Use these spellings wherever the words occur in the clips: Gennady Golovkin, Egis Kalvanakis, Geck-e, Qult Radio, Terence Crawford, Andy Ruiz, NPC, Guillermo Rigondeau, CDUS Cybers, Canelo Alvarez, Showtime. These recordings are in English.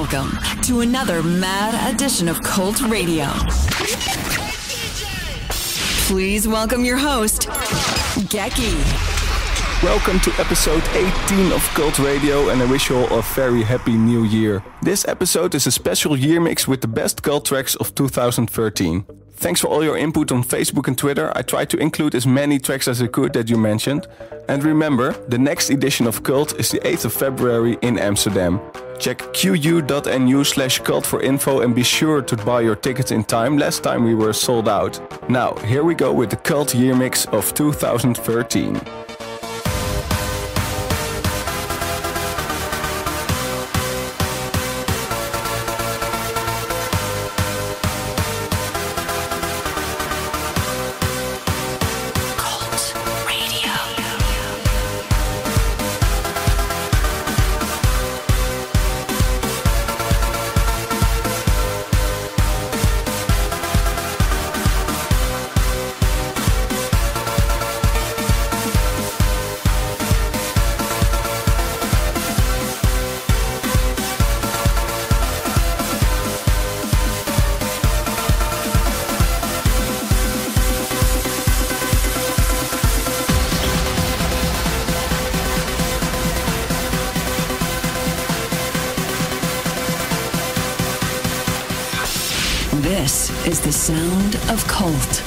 Welcome to another mad edition of Qult Radio. Please welcome your host, Geck-e. Welcome to episode 18 of Qult Radio, and I wish you all a very happy new year. This episode is a special year mix with the best Qult tracks of 2013. Thanks for all your input on Facebook and Twitter. I tried to include as many tracks as I could that you mentioned. And remember, the next edition of Qult is the 8th of February in Amsterdam. Check qu.nu/Qult for info and be sure to buy your tickets in time. Last time we were sold out. Now, here we go with the Qult year mix of 2013. This is the sound of Qult.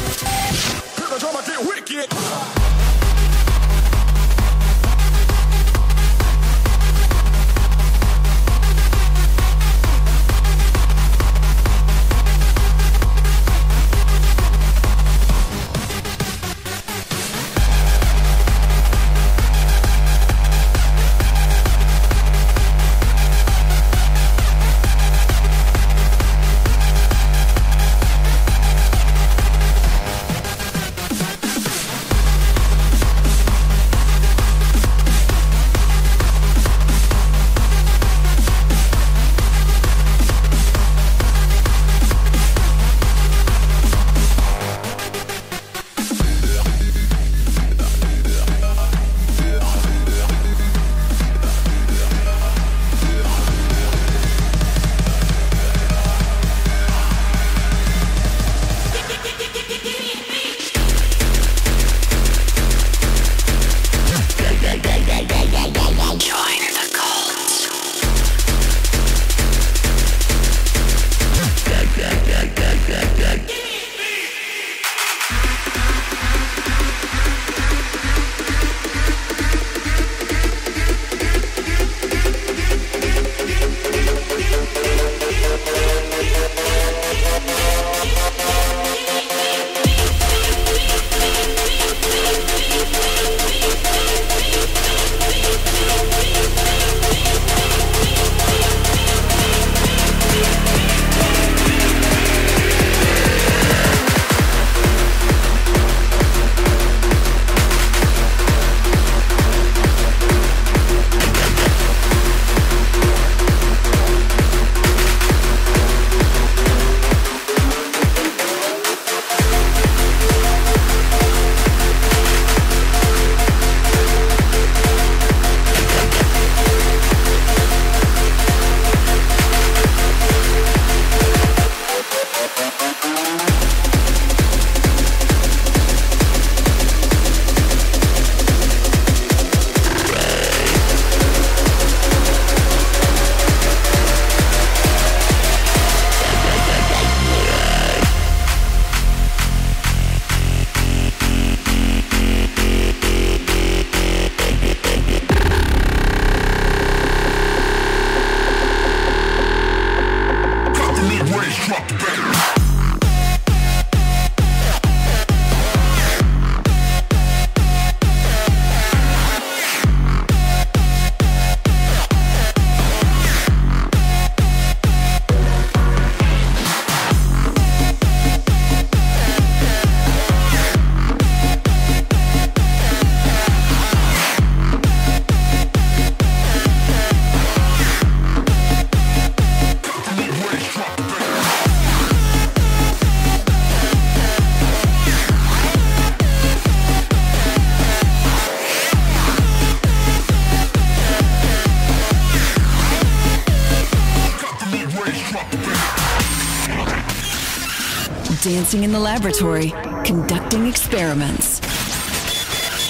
dancing in the laboratory, conducting experiments.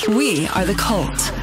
We are the Qult.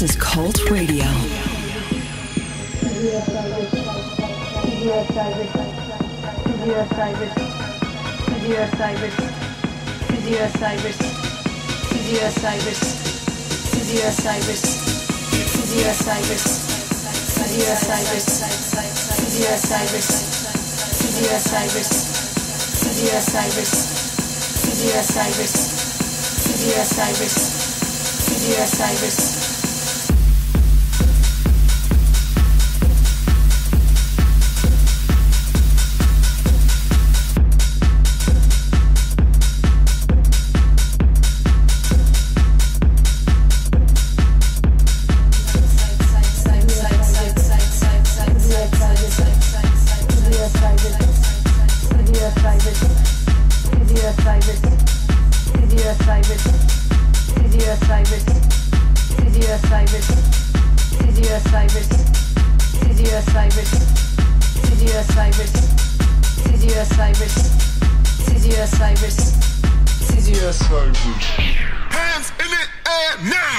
This is Qult Radio. CDUS Cybers. CDUS Cybers. CDUS Cybers. CDUS Cybers. CDUS Cybers. CDUS Cybers. CDUS Cybers. CDUS Cybers. CDUS Cybers. CDUS Cybers. CDUS Cybers. CDUS Cybers. CDUS Cybers. CDUS Cybers. CDUS Cybers. Hands in the air now!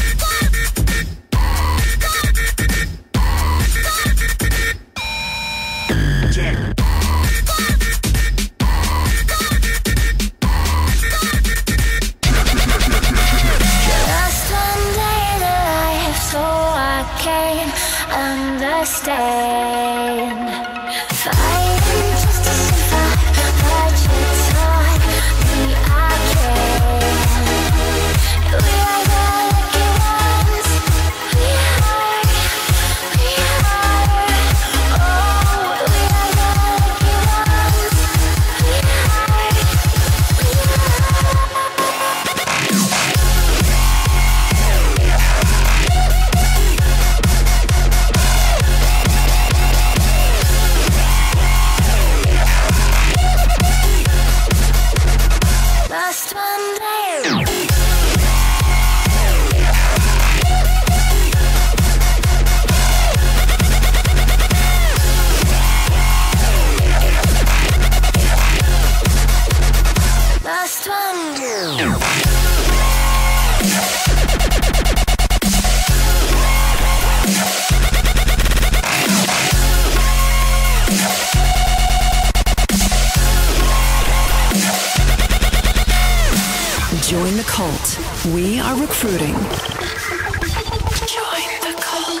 Understand, fighting just to survive, but you thought the cult. We are recruiting. Join the cult.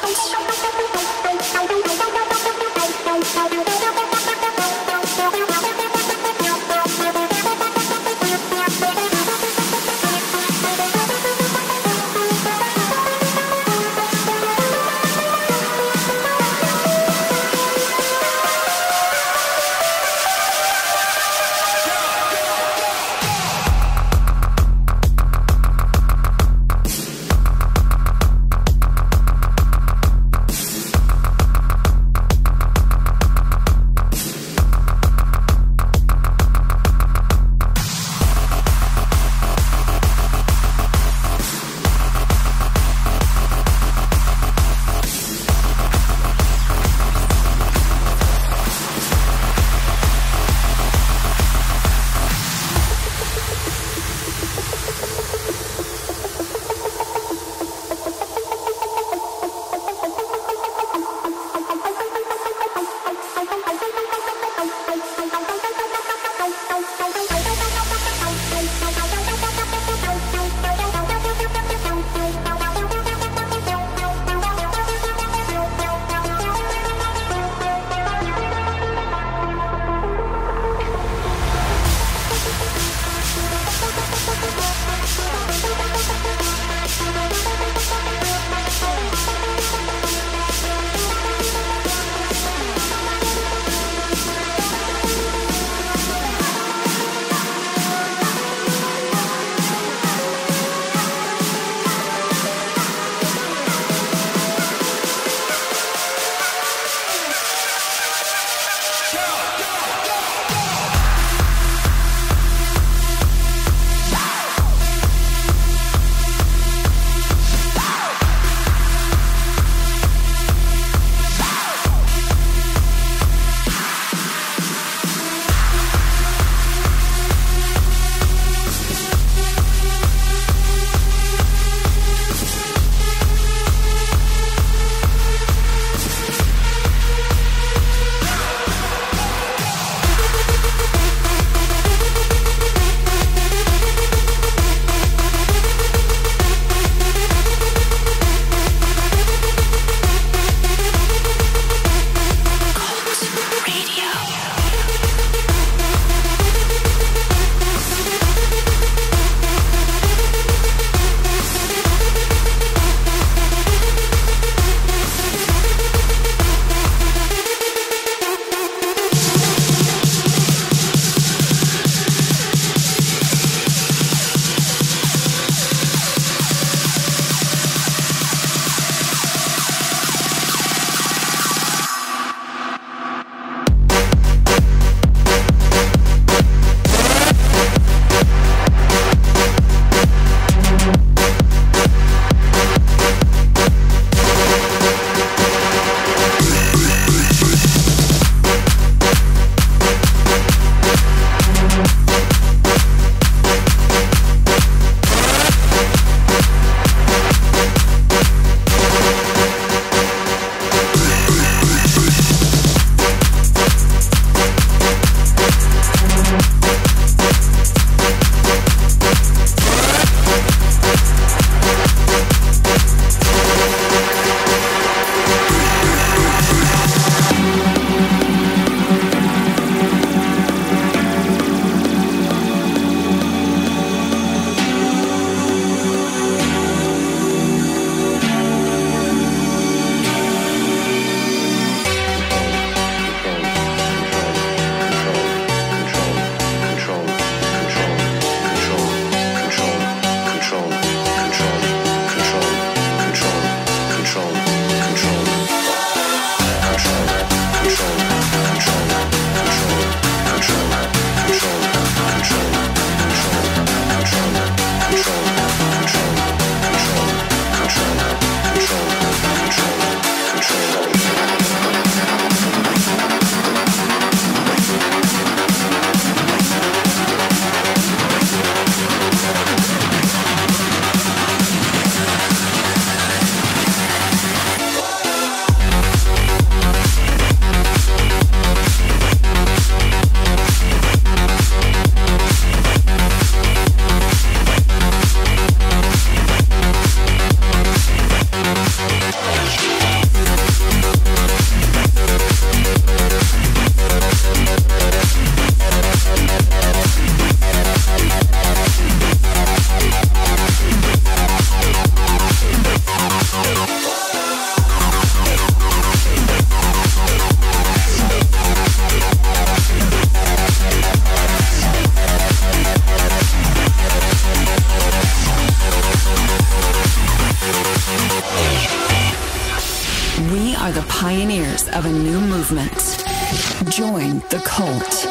leaders of a new movement. Join the Qult.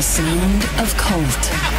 the sound of Qult.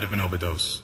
Of an overdose.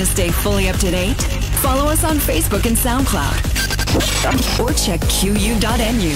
Want to stay fully up to date? Follow us on Facebook and SoundCloud. Or check qu.nu.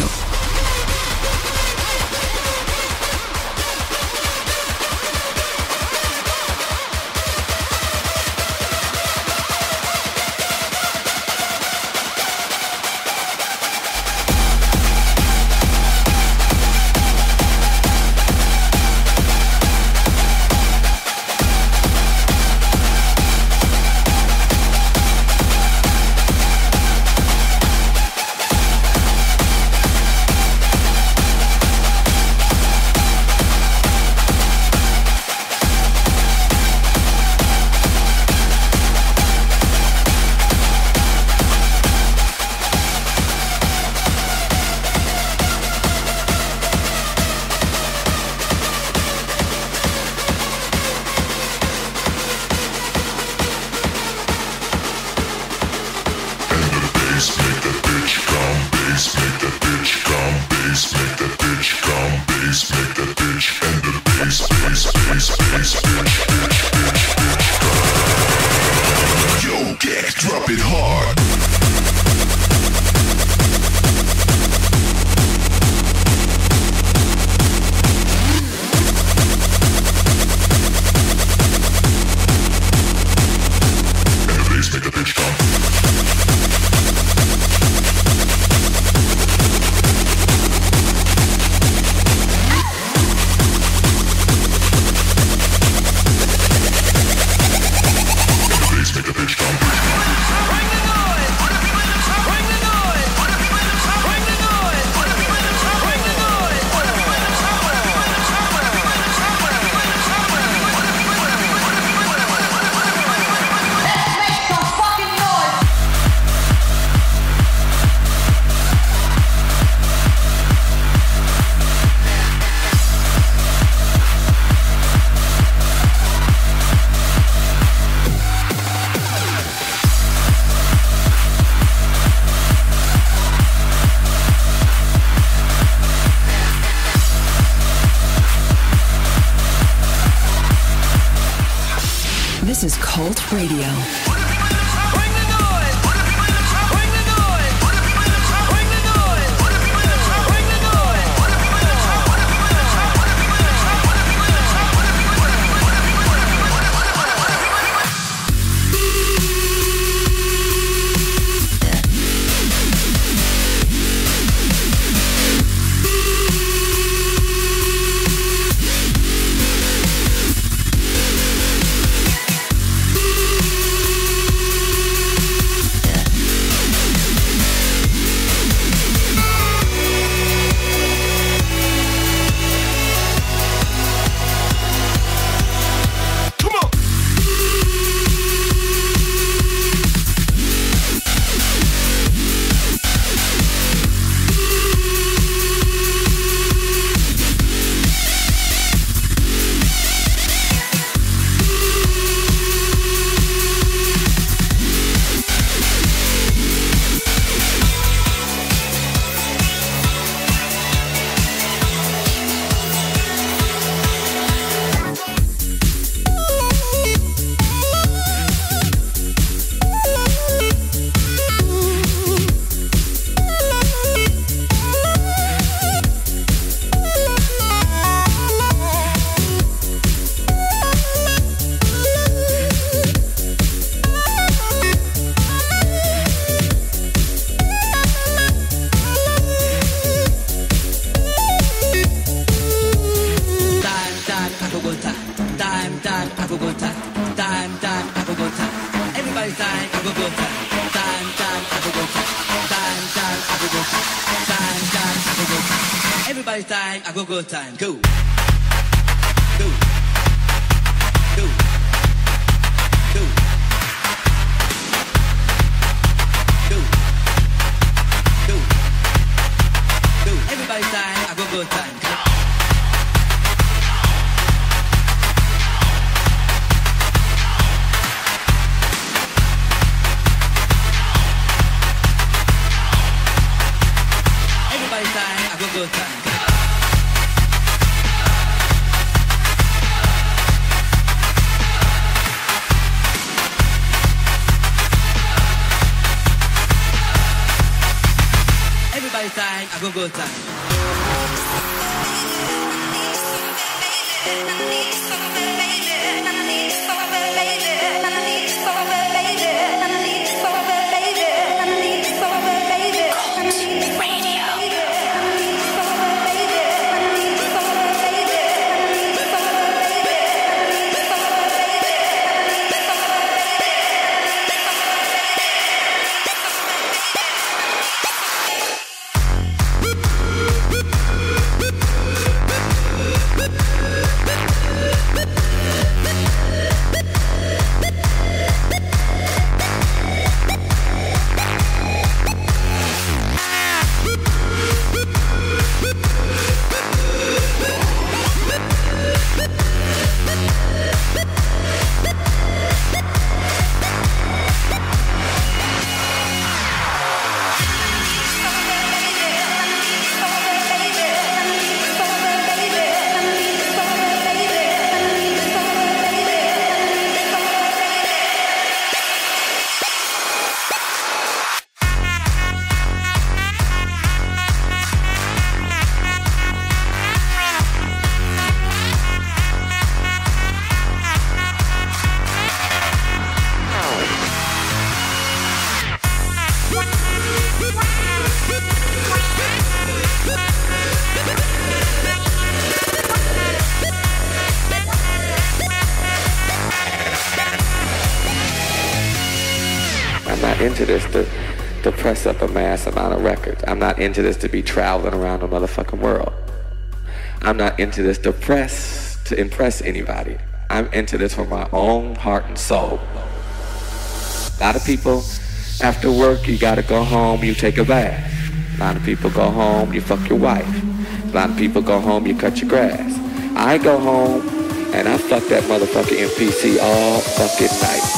This is Qult Radio. Time. Go. boy time, I go go time. Into this to press up a mass amount of records. I'm not into this to be traveling around the motherfucking world. I'm not into this to impress anybody. I'm into this for my own heart and soul. A lot of people, after work, you gotta go home, you take a bath. A lot of people go home, you fuck your wife. A lot of people go home, you cut your grass. I go home and I fuck that motherfucking NPC all fucking night.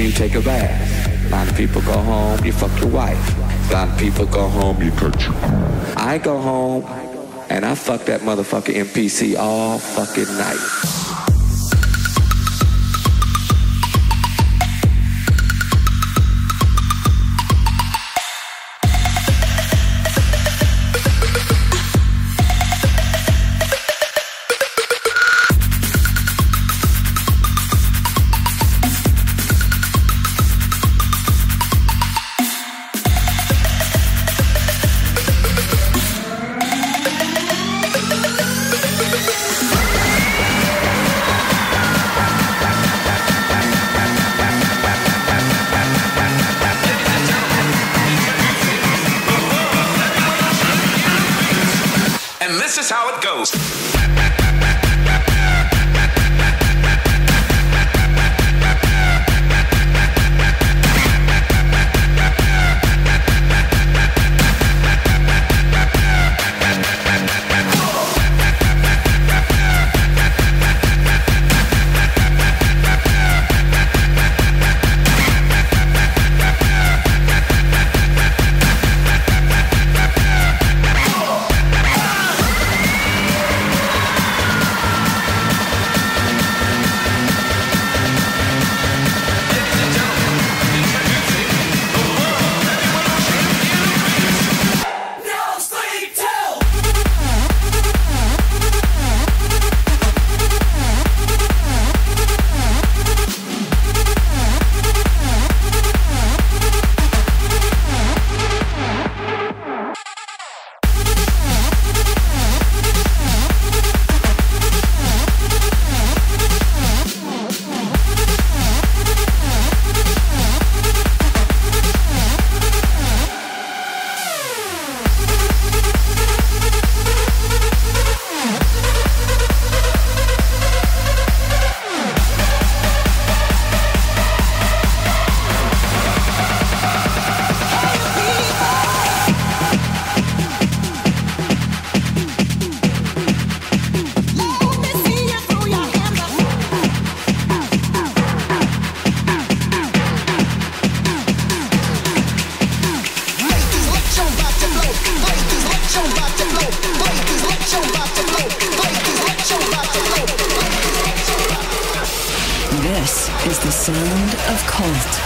You take a bath. A lot of people go home, you fuck your wife. A lot of people go home, you cut your ass. I go home and I fuck that motherfucking NPC all fucking night. This is the sound of Qult.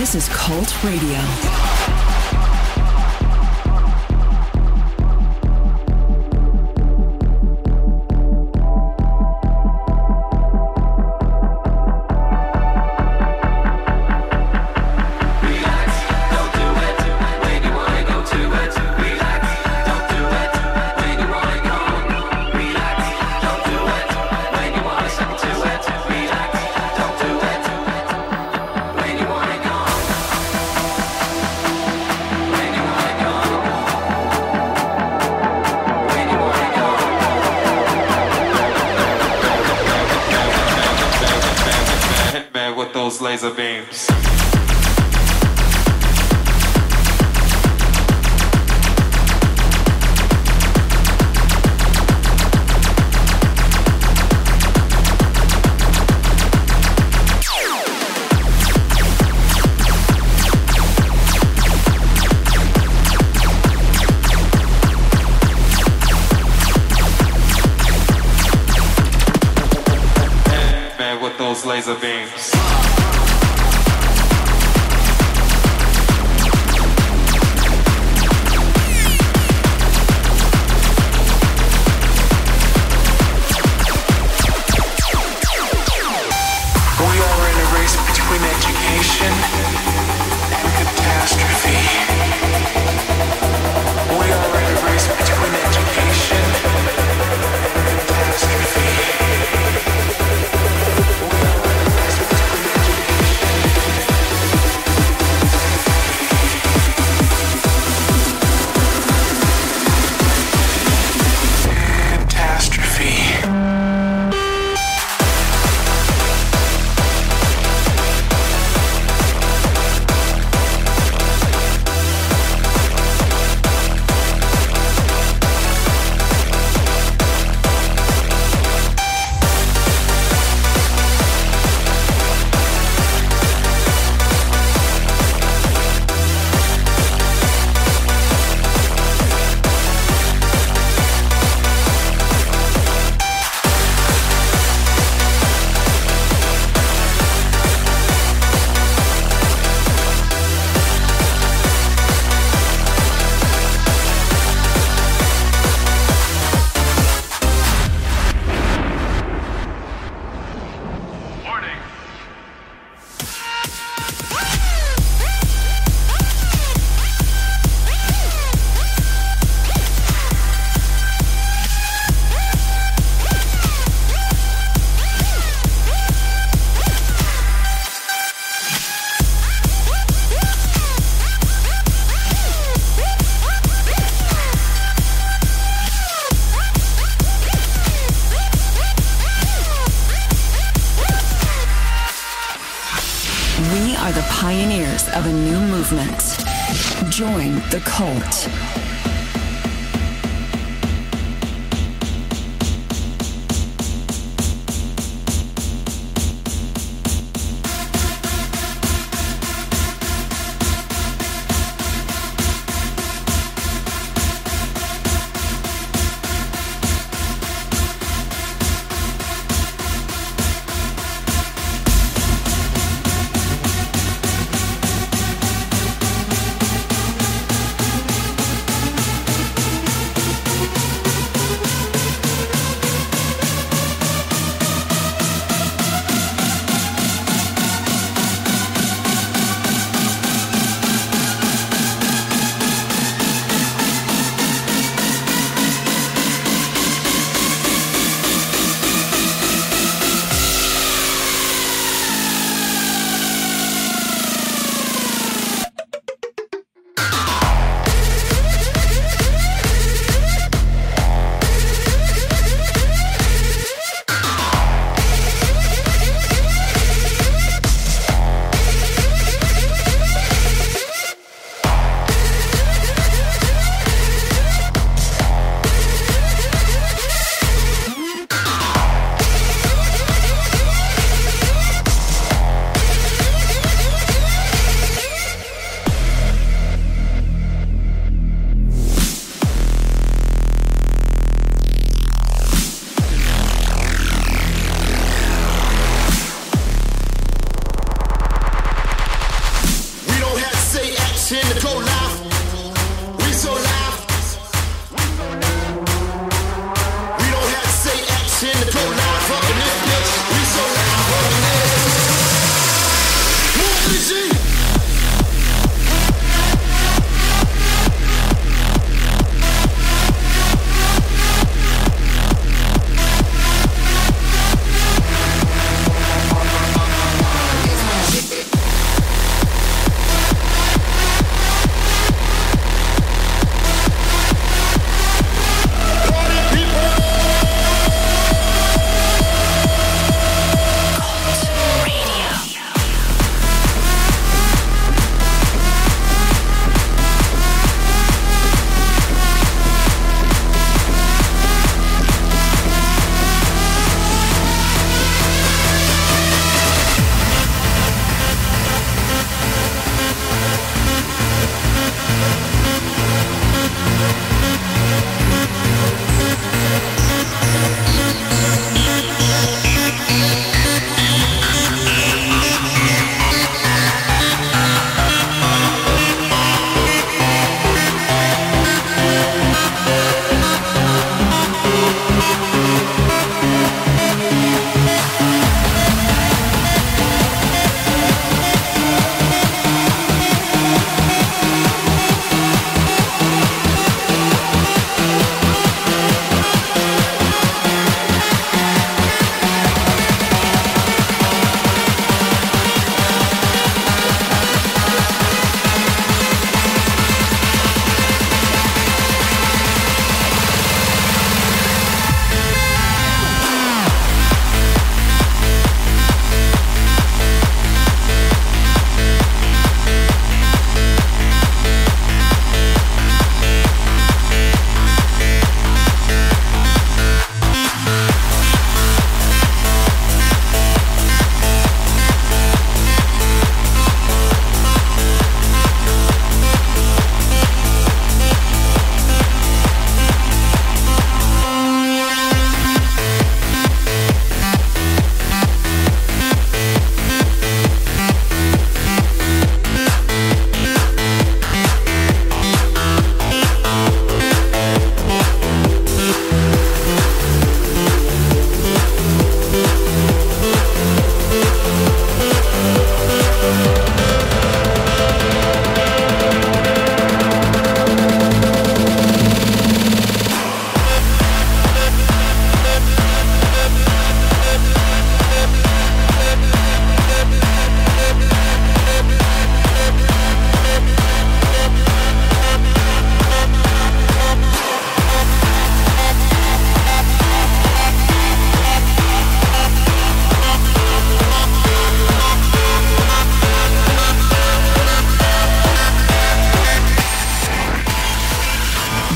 This is Qult Radio. laser beams. Laser beams. Of a new movement. Join the Qult.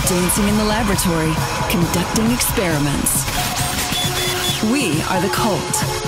dancing in the laboratory, conducting experiments. We are the Qult.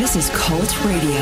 This is Qult Radio.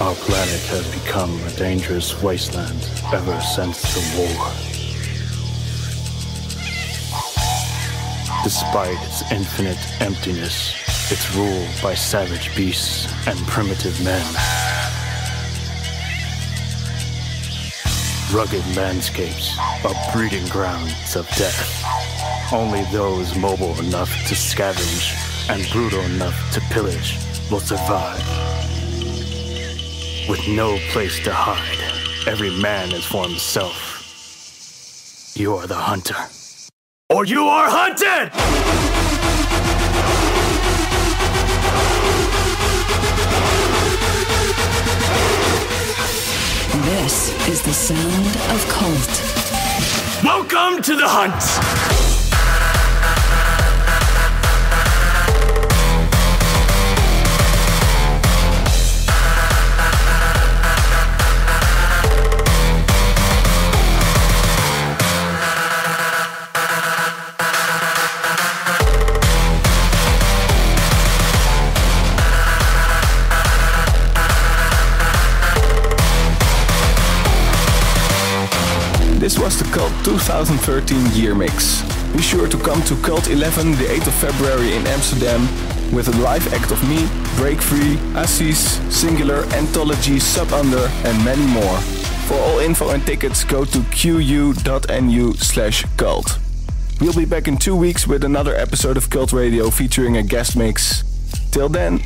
Our planet has become a dangerous wasteland ever since the war. Despite its infinite emptiness, it's ruled by savage beasts and primitive men. Rugged landscapes are breeding grounds of death. Only those mobile enough to scavenge and brutal enough to pillage will survive. With no place to hide, every man is for himself. You are the hunter. Or you are hunted! This is the sound of Qult. Welcome to the hunt! This was the Qult 2013 year mix. Be sure to come to Qult 11 the 8th of February in Amsterdam with a live act of me, Break Free, Assis, S1ngular, Anthology, Subunder and many more. For all info and tickets go to qu.nu/Qult. We'll be back in 2 weeks with another episode of Qult Radio featuring a guest mix. Till then.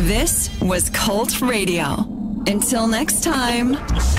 This was Qult Radio. Until next time.